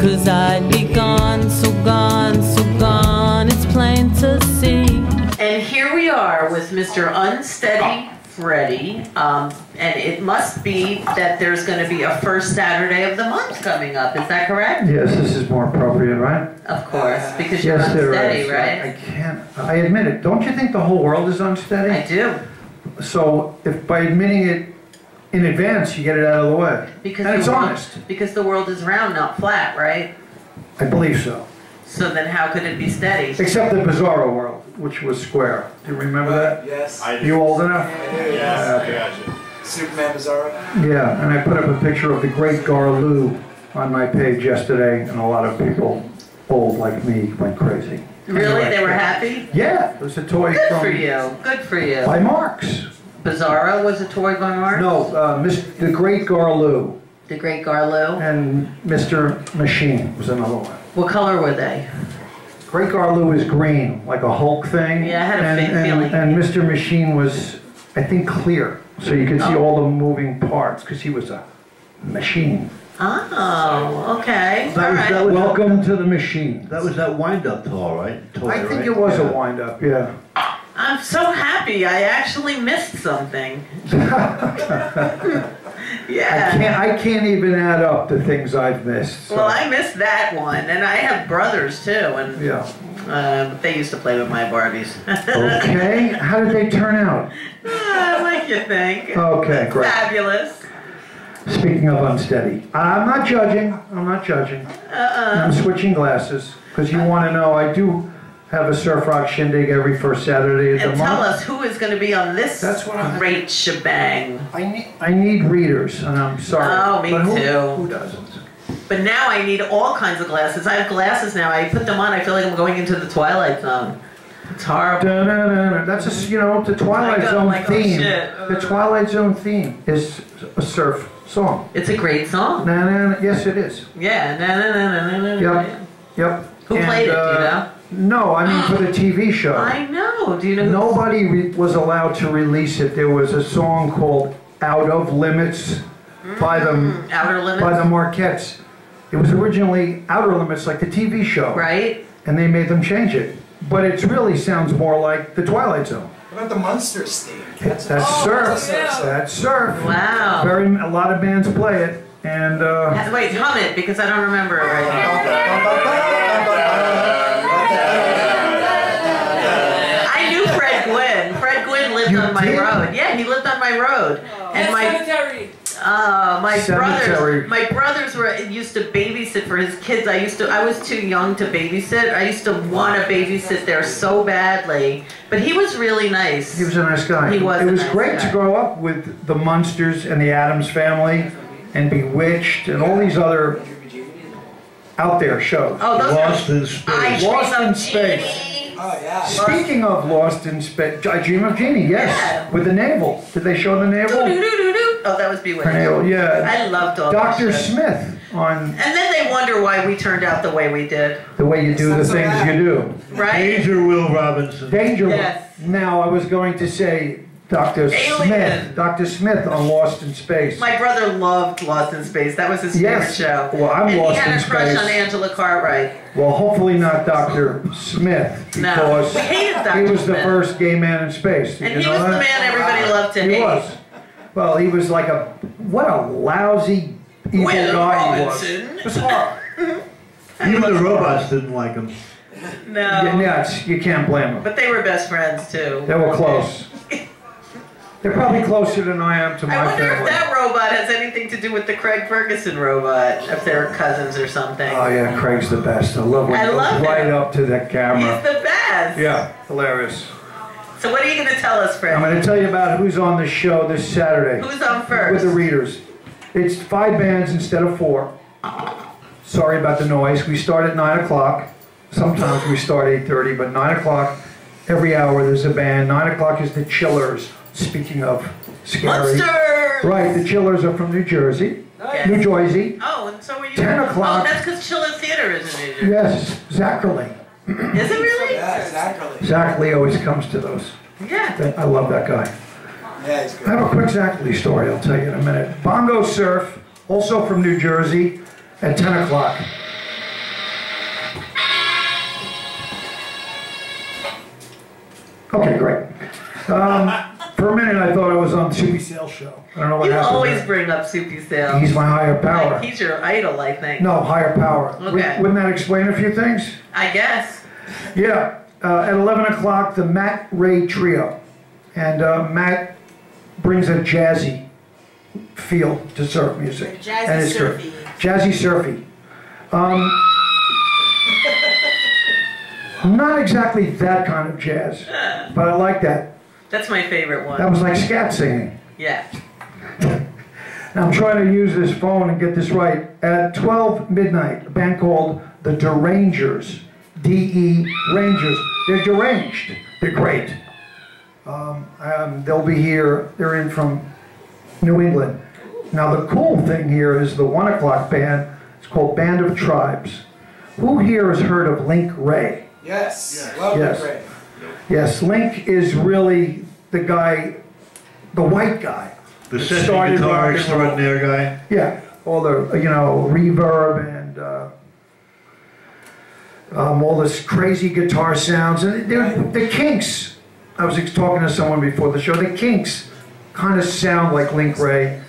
'Cause I'd be gone, so gone, so gone, it's plain to see. And here we are with Mr. Unsteady Freddy, and it must be that there's going to be a first Saturday of the month coming up, is that correct? Yes, this is more appropriate, right? Of course, because you're unsteady, right? I can't, I admit it. Don't you think the whole world is unsteady? I do. So, if by admitting it in advance, you get it out of the way. Because and it's honest. Because the world is round, not flat, right? I believe so. So then how could it be steady? Except the Bizarro world, which was square. Do you remember that? Yes. I do. You old enough? Yes, I got you. Superman Bizarro? Yeah, and I put up a picture of the Great Garloo on my page yesterday, and a lot of people old like me went crazy. Really? They were happy? Yeah. It was a toy from... Good for you. Good for you. By Marks. Bizarro was a toy by Marks? No, the Great Garloo. The Great Garloo? And Mr. Machine was another one. What color were they? Great Garloo is green, like a Hulk thing. Yeah, I had a feeling. And Mr. Machine was, I think, clear. So you could see all the moving parts, because he was a machine. Oh, okay. All right. Welcome to the machine. That was that wind-up toy, right? I think it was a wind-up, yeah. I'm so happy I actually missed something. Yeah. I can't even add up the things I've missed. So. Well, I missed that one, and I have brothers, too. And yeah. They used to play with my Barbies. Okay. How did they turn out? Like you think. Okay, great. Fabulous. Speaking of unsteady, I'm not judging. I'm not judging. I'm switching glasses because you want to know. I do have a surf rock shindig every first Saturday of the month. And tell us who is going to be on this great shebang. I need readers, and I'm sorry. Oh, me too. Who doesn't? But now I need all kinds of glasses. I have glasses now. I put them on. I feel like I'm going into the Twilight Zone. It's horrible. That's the Twilight Zone theme. The Twilight Zone theme is a surf song. It's a great song. Yes, it is. Yeah. Yep. Who played it, do you know? No, I mean for the TV show. I know. Do you know? Nobody was allowed to release it. There was a song called Outer Limits by the Marketts. It was originally Outer Limits, like the TV show. Right. And they made them change it. But it really sounds more like the Twilight Zone. What about the Munsters theme? That's surf. Wow. A lot of bands play it, and... Wait, hum it, because I don't remember it right now. I knew Fred Gwynn. Fred Gwynn lived on my road. Yeah, he lived on my road. And my brothers used to babysit for his kids. I was too young to babysit. I used to want to babysit there so badly. But he was really nice. He was a nice guy. It was great to grow up with the Munsters and the Addams Family and Bewitched and all these other out there shows. Oh, those Lost in Space. Oh, yeah. Speaking of Lost in Space, I Dream of Jeannie, yes, yeah. With the navel. Did they show the navel? Oh, that was Bewitched. Yeah. I loved all that. Doctor Smith on... And then they wonder why we turned out the way we did. The way you do the things you do. Right? Danger Will Robinson. Danger Will. Yes. Now, I was going to say Dr. Smith. Dr. Smith on Lost in Space. My brother loved Lost in Space. That was his favorite show. Well, he had a crush on Angela Cartwright. Well, hopefully not Dr. Smith, because he was the first gay man in space. And he was the man everybody loved to hate. He was. Well, he was like a... What a lousy, evil guy he was. It was horrible. Even the robots didn't like him. No. Yeah, you can't blame them. But they were best friends, too. They were close. They're probably closer than I am to my family. I wonder if that robot has anything to do with the Craig Ferguson robot, if they're cousins or something. Oh yeah, Craig's the best. I love when he goes right up to that camera. He's the best! Yeah, hilarious. So what are you going to tell us, Fred? I'm going to tell you about who's on the show this Saturday. Who's on first? With the readers. It's 5 bands instead of 4. Sorry about the noise. We start at 9 o'clock. Sometimes we start at 8:30, but 9 o'clock every hour there's a band. 9 o'clock is the Chillers. Speaking of scary... Monsters! Right, the Chillers are from New Jersey. Yes. New Jersey. Oh, and so are you... 10 o'clock... Oh, that's because Chiller Theater is in New Jersey. Yes, Zachary. Is it really? Yeah, Zachary. Zachary always comes to those. Yeah. I love that guy. Yeah, he's good. I have a quick Zachary story I'll tell you in a minute. Bongo Surf... also from New Jersey, at 10 o'clock. Okay, great. For a minute, I thought I was on the Soupy Sales show. I don't know what happened. You always bring up Soupy Sales. He's my higher power. Like, he's your idol, I think. No, higher power. Okay. Wouldn't that explain a few things? I guess. Yeah. At 11 o'clock, the Matt Ray Trio. And Matt brings a jazzy feel to surf music. Jazzy and it's surfy. Jazzy surfy. Not exactly that kind of jazz, but I like that. That's my favorite one. That was like scat singing. Yeah. Now I'm trying to use this phone and get this right. At 12 midnight, a band called the Derangers, D-E-Rangers. They're deranged. They're great. They'll be here. They're in from New England. Now the cool thing here is the 1 o'clock band. It's called Band of Tribes. Who here has heard of Link Wray? Yes. Love Link Wray. Yes, Link is really the guy, the white guy. The session guitar extraordinaire guy? Yeah. All the, you know, reverb and all this crazy guitar sounds. And the Kinks, I was talking to someone before the show, the Kinks kind of sound like Link Wray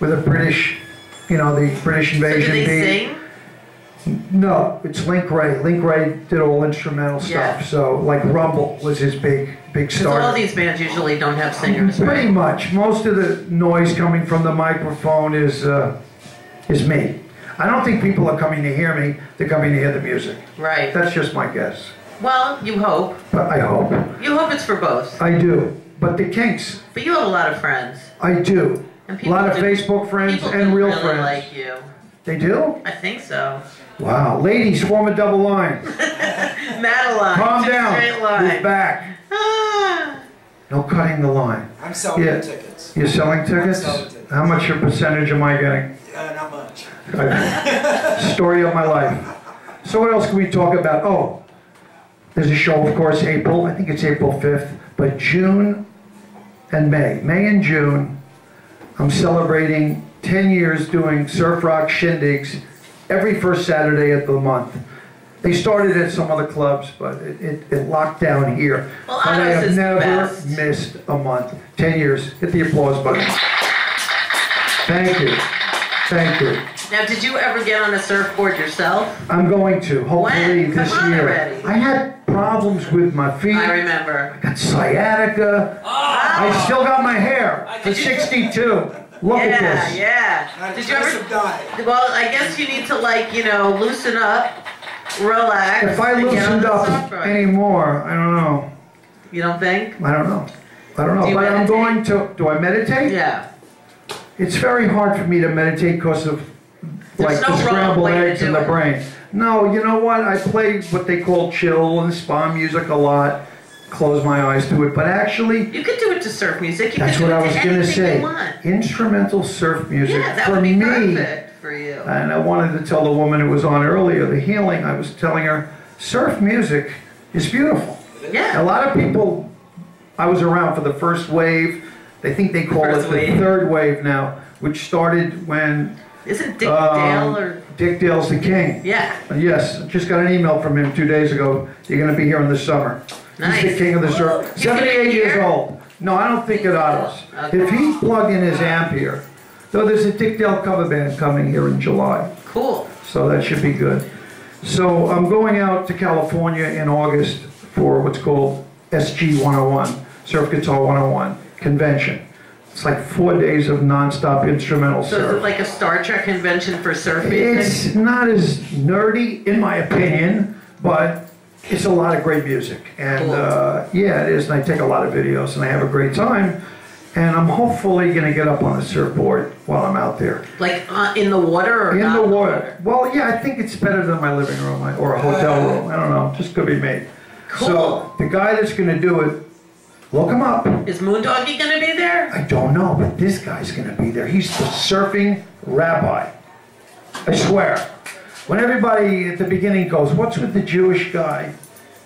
with a British, you know, the British invasion beat. So do they sing? No, it's Link Wray. Link Wray did all instrumental stuff, so like Rumble was his big starter. Because all these bands usually don't have singers, Pretty much. Most of the noise coming from the microphone is me. I don't think people are coming to hear me, they're coming to hear the music. Right. That's just my guess. Well, you hope. But I hope. You hope it's for both. I do. But the Kinks. But you have a lot of friends. I do. And a lot of Facebook friends and real friends. People really like you. They do? I think so. Wow. Ladies, form a double line. Madeline. Calm down. Straight line. Move back. No cutting the line. I'm selling tickets. You're selling tickets? I'm selling tickets. How much your percentage am I getting? Not much. Story of my life. So what else can we talk about? Oh, there's a show, of course, April. I think it's April 5th. But June and May. May and June, I'm celebrating 10 years doing surf rock shindigs every first Saturday of the month. They started at some other clubs, but it locked down here. Well, but I have never missed a month. 10 years. Hit the applause button. Thank you. Thank you. Now, did you ever get on a surfboard yourself? I'm going to, hopefully this year. Already. I had problems with my feet. I remember. I got sciatica. Oh. I still got my hair for 62. Look at this. Yeah. Did you ever die? Well, I guess you need to, like, you know, loosen up, relax. If I loosened up anymore, I don't know. You don't think? I don't know. I don't know. But I'm going to. Do I meditate? Yeah. It's very hard for me to meditate because of, like, the scrambled eggs in the brain. No, you know what? I play what they call chill and spa music a lot. Close my eyes to it, but actually you could do it to surf music. That's what I was gonna say. Instrumental surf music. Yeah, that would be perfect for you. And I wanted to tell the woman who was on earlier, the healing. I was telling her, surf music is beautiful. Yeah. A lot of people. I was around for the first wave. They think they call it the third wave now, which started when. Isn't Dick Dale or? Dick Dale's the king. Yeah. Yes, just got an email from him 2 days ago. You're gonna be here in the summer. Nice. He's the king of the surf. 78 years old. No, I don't think it autos. Okay. If he plugged in his amp here, though there's a Dick Dale cover band coming here in July. Cool. So that should be good. So I'm going out to California in August for what's called SG 101, Surf Guitar 101 convention. It's like 4 days of nonstop instrumental surf. So is it like a Star Trek convention for surfing? It's not as nerdy, in my opinion, but it's a lot of great music, and yeah, it is, and I take a lot of videos, and I have a great time, and I'm hopefully going to get up on a surfboard while I'm out there. Like in the water? Or in the water. Well, yeah, I think it's better than my living room or a hotel room. I don't know. Just could be made. Cool. So the guy that's going to do it, look him up. Is Moondoggy going to be there? I don't know, but this guy's going to be there. He's the surfing rabbi. I swear. When everybody at the beginning goes, what's with the Jewish guy?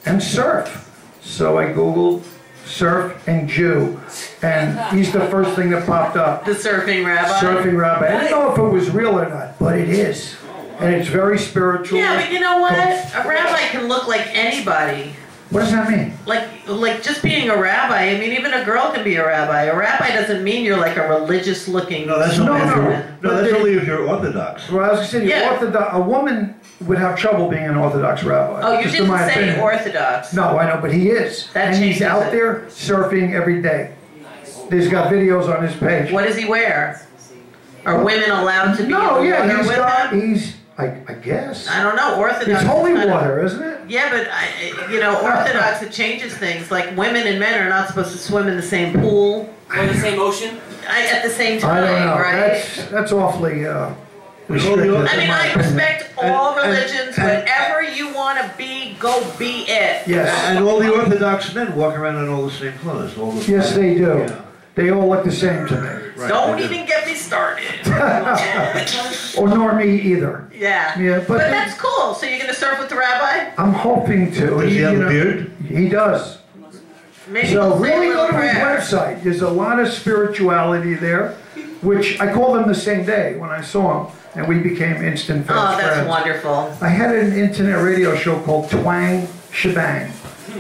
And surf. So I Googled Surf and Jew, and he's the first thing that popped up. The Surfing Rabbi. Surfing Rabbi. I don't know if it was real or not, but it is. And it's very spiritual. Yeah, but you know what? A rabbi can look like anybody. What does that mean? Like just being a rabbi. I mean, even a girl can be a rabbi. A rabbi doesn't mean you're like a religious-looking. No, that's only if you're Orthodox. Well, I was going to say, Orthodox. A woman would have trouble being an Orthodox rabbi. Oh, you didn't say Orthodox. No, I know, but he is. And he's out there surfing every day. He's got videos on his page. What does he wear? Are women allowed to be? No, yeah, he's got. I guess. I don't know. Orthodox. It's holy water, isn't it? Yeah, but Orthodox, it changes things. Like women and men are not supposed to swim in the same pool or the same ocean at the same time. I don't know. Right? That's awfully restrictive. I mean, I respect all religions. Whatever you want to be, go be it. Yes, and all the Orthodox men walk around in all the same clothes. Yes, they do. Yeah. They all look the same to me. Right, don't even get me started. Nor me either. Yeah. But that's cool. So you're going to surf with the rabbi? I'm hoping to. Does he have a beard? He does. Maybe so really go to his website. There's a lot of spirituality there, which I called him the same day when I saw him, and we became instant friends. Oh, that's wonderful. I had an internet radio show called Twang Shebang.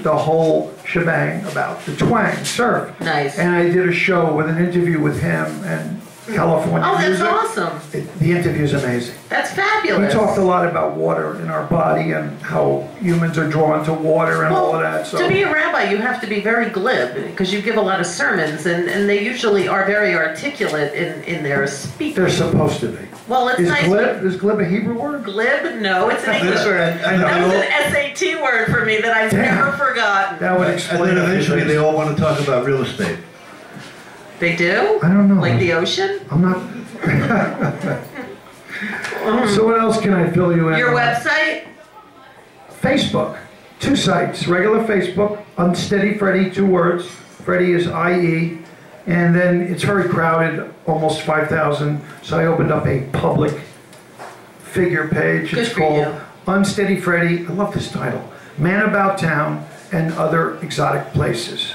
The whole shebang about the twang surf. Nice. And I did a show with an interview with him and California music. Oh, that's awesome. The interview is amazing. That's fabulous. We talked a lot about water in our body and how humans are drawn to water and all of that. So. To be a rabbi, you have to be very glib because you give a lot of sermons, and they usually are very articulate in their speaking. They're supposed to be. Well, it's nice. Is glib a Hebrew word? Glib? No, it's an English word. That was an SAT word for me that I've never forgotten. That would explain. And then eventually they all want to talk about real estate. They do? I don't know. Like the ocean? I'm not. So what else can I fill you in? Your website? Facebook. Two sites. Regular Facebook. Unsteady Freddy. 2 words. Freddy is I-E. And then it's very crowded. Almost 5,000. So I opened up a public figure page. It's called Unsteady Freddy. I love this title. Man About Town and Other Exotic Places.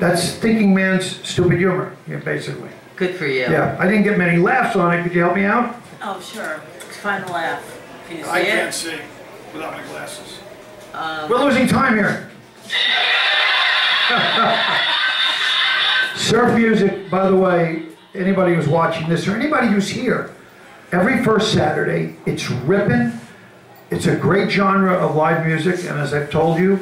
That's thinking man's stupid humor, basically. Good for you. Yeah, I didn't get many laughs on it. Could you help me out? Oh, sure. Find a laugh. Can you see it? I can't see without my glasses. We're losing time here. Surf music, by the way, anybody who's watching this or anybody who's here, every first Saturday, it's ripping. It's a great genre of live music, and as I've told you,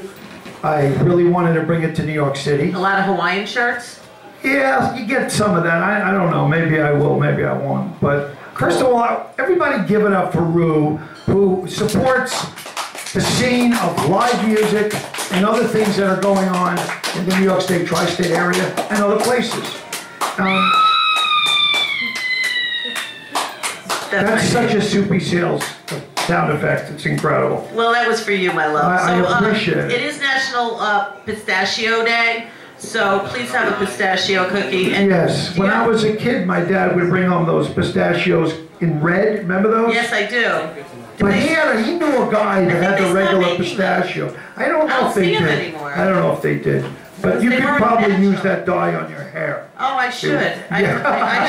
I really wanted to bring it to New York City. A lot of Hawaiian shirts? Yeah, you get some of that. I don't know. Maybe I will. Maybe I won't. But first of all, everybody give it up for Rue, who supports the scene of live music and other things that are going on in the New York State, tri-state area and other places. That's such a Soupy Sales sound effect. It's incredible. Well, that was for you, my love. I appreciate it. It is National Pistachio Day, so please have a pistachio cookie. And, yes. When I was a kid, my dad would bring home those pistachios in red. Remember those? Yes, I do. But he knew a guy that had the regular pistachio. I don't know if they did. Anymore. I don't know if they did. But you could probably use that dye on your hair. Oh, I should. Yeah. I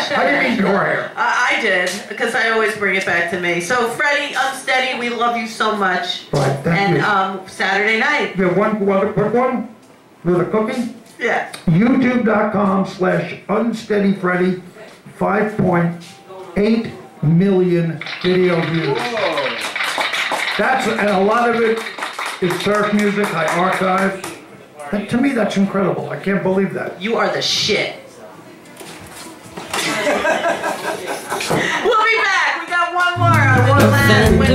should. How do you mean your hair? I did, because I always bring it back to me. So, Freddy, Unsteady, we love you so much. Right, thank you. And Saturday night. The one quick one with a cookie? Yeah. YouTube.com/UnsteadyFreddy, 5.8 million video views. Whoa. And a lot of it is surf music. I archive. Like, to me, that's incredible. I can't believe that. You are the shit. We'll be back. We got one more.